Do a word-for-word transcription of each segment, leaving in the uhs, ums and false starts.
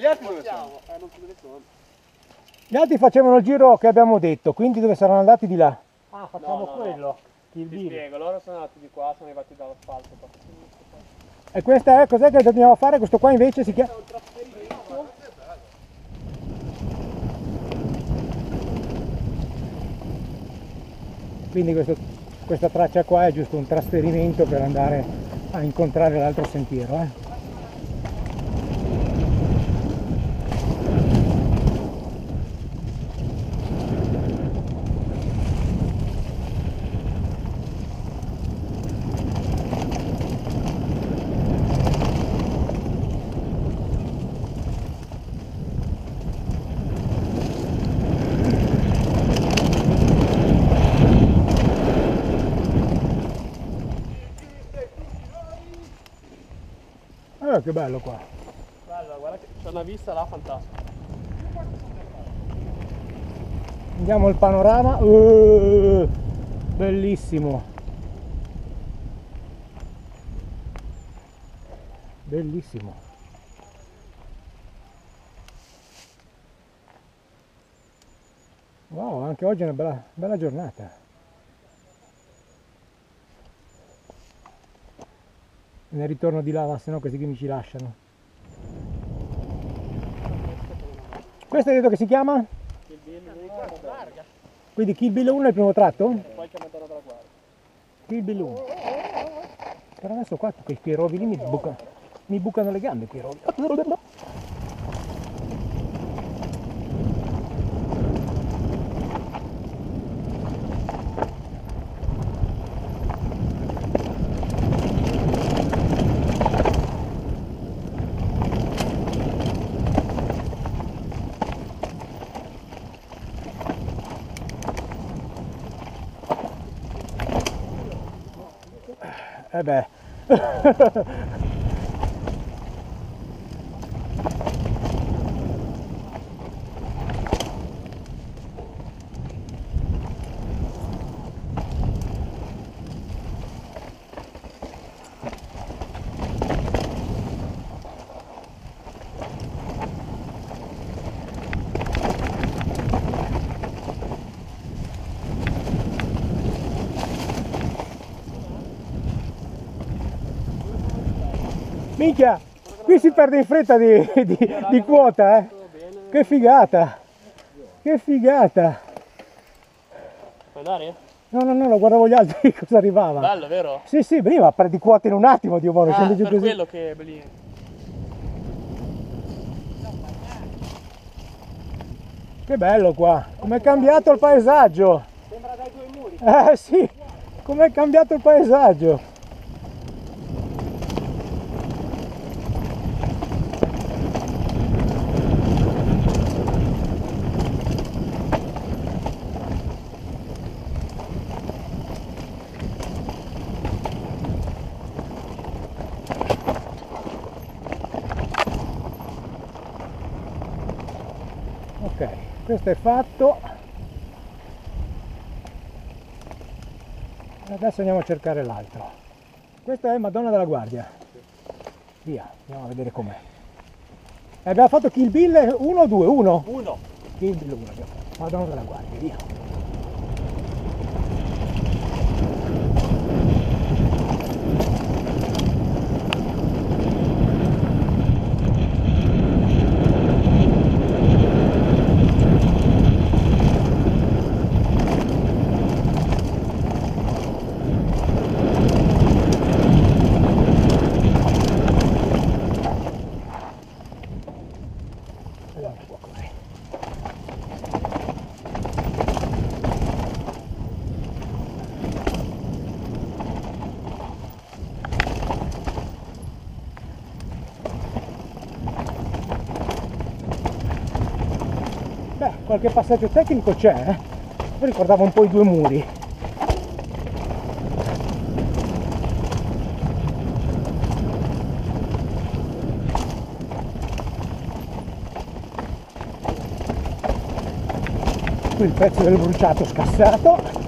gli altri dove sono? Eh, non so dove sono. Gli altri facevano il giro che abbiamo detto, quindi dove saranno andati di là? Ah, facciamo no, no, quello. No. Ti spiego, loro sono andati di qua, sono arrivati dall'asfalto. E questa è, cos'è che dobbiamo fare? Questo qua invece si chiama... Quindi questo, questa traccia qua è giusto un trasferimento per andare a incontrare l'altro sentiero. Eh. Guarda che bello qua. Bello, guarda che c'è una vista là fantastica. Vediamo il panorama. Uh, bellissimo. Bellissimo. Wow, anche oggi è una bella, bella giornata. Ne ritorno di là, ma se no questi qui mi ci lasciano. Questo hai detto che si chiama? Kill Bill uno. Quindi Kill Bill uno è il primo tratto? E poi c'è Madonna della Guardia. Kill Bill uno. Per adesso qua quei rovi lì mi bucano, mi bucano le gambe, quei rovi. Eh beh. Minchia, qui si perde in fretta di, di, di quota, eh. Che figata, che figata. Puoi andare? No, no, no, lo guardavo gli altri cosa arrivava. Bello, vero? Sì, sì, prima perdi quota in un attimo, Dio buono. Ah, per quello che è bellissimo. Che bello qua, com'è cambiato il paesaggio. Sembra dai due muri. Eh sì, com'è cambiato il paesaggio. Ok, questo è fatto. Adesso andiamo a cercare l'altro. Questa è Madonna della Guardia. Via, andiamo a vedere com'è. Abbiamo fatto Kill Bill uno o due? uno? uno. Kill Bill uno abbiamo fatto. Madonna della Guardia, via. Beh, qualche passaggio tecnico c'è, eh? Mi ricordavo un po' i due muri. Qui il pezzo del bruciato scassato.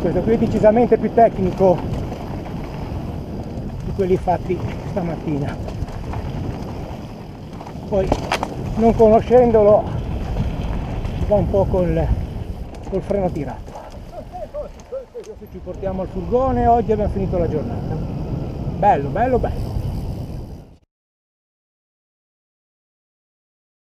questo qui è decisamente più tecnico di quelli fatti stamattina. Poi, non conoscendolo, va un po' col, col freno tirato. Ci portiamo al furgone, oggi abbiamo finito la giornata. Bello, bello, bello.